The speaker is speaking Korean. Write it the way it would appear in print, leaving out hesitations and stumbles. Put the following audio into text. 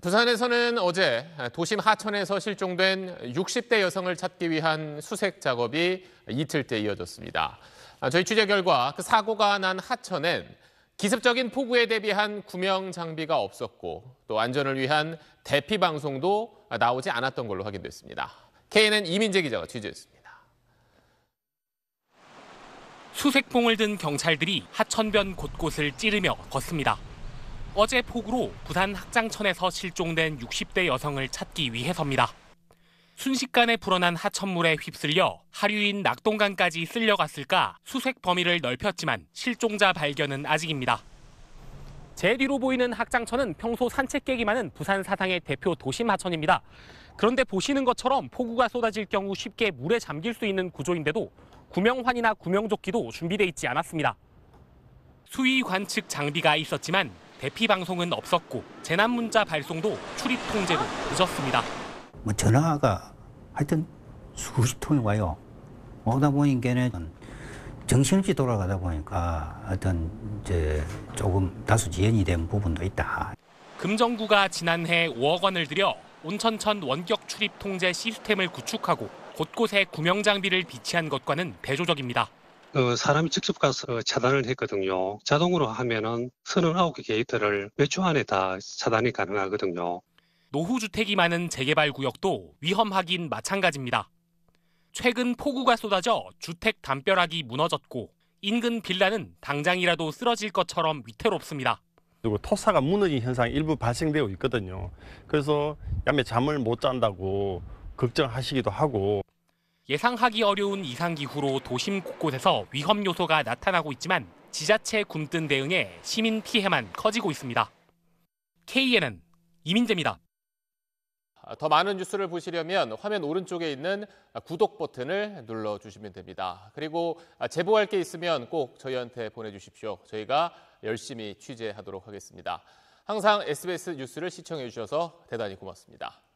부산에서는 어제 도심 하천에서 실종된 60대 여성을 찾기 위한 수색 작업이 이틀째 이어졌습니다. 저희 취재 결과 그 사고가 난 하천엔 기습적인 폭우에 대비한 구명 장비가 없었고 또 안전을 위한 대피 방송도 나오지 않았던 걸로 확인됐습니다. KNN 이민재 기자가 취재했습니다. 수색봉을 든 경찰들이 하천변 곳곳을 찌르며 걷습니다. 어제 폭우로 부산 학장천에서 실종된 60대 여성을 찾기 위해서입니다. 순식간에 불어난 하천물에 휩쓸려 하류인 낙동강까지 쓸려갔을까 수색 범위를 넓혔지만 실종자 발견은 아직입니다. 제 뒤로 보이는 학장천은 평소 산책객이 많은 부산 사상의 대표 도심 하천입니다. 그런데 보시는 것처럼 폭우가 쏟아질 경우 쉽게 물에 잠길 수 있는 구조인데도 구명환이나 구명조끼도 준비돼 있지 않았습니다. 수위 관측 장비가 있었지만 대피 방송은 없었고 재난 문자 발송도 출입 통제로 늦었습니다. 뭐 전화가 하여튼 수십 통이 와요. 오다 보니까는 정신없이 돌아가다 보니까 하여튼 이제 조금 다소 지연이 된 부분도 있다. 금정구가 지난해 5억 원을 들여 온천천 원격 출입 통제 시스템을 구축하고 곳곳에 구명 장비를 비치한 것과는 대조적입니다. 사람이 직접 가서 차단을 했거든요. 자동으로 하면은 39개 게이트를 몇 초 안에 다 차단이 가능하거든요. 노후 주택이 많은 재개발 구역도 위험하긴 마찬가지입니다. 최근 폭우가 쏟아져 주택 담벼락이 무너졌고 인근 빌라는 당장이라도 쓰러질 것처럼 위태롭습니다. 그리고 토사가 무너진 현상이 일부 발생되어 있거든요. 그래서 밤에 잠을 못 잔다고 걱정하시기도 하고. 예상하기 어려운 이상기후로 도심 곳곳에서 위험 요소가 나타나고 있지만 지자체 굼뜬 대응에 시민 피해만 커지고 있습니다. KNN 이민재입니다. 더 많은 뉴스를 보시려면 화면 오른쪽에 있는 구독 버튼을 눌러주시면 됩니다. 그리고 제보할 게 있으면 꼭 저희한테 보내주십시오. 저희가 열심히 취재하도록 하겠습니다. 항상 SBS 뉴스를 시청해 주셔서 대단히 고맙습니다.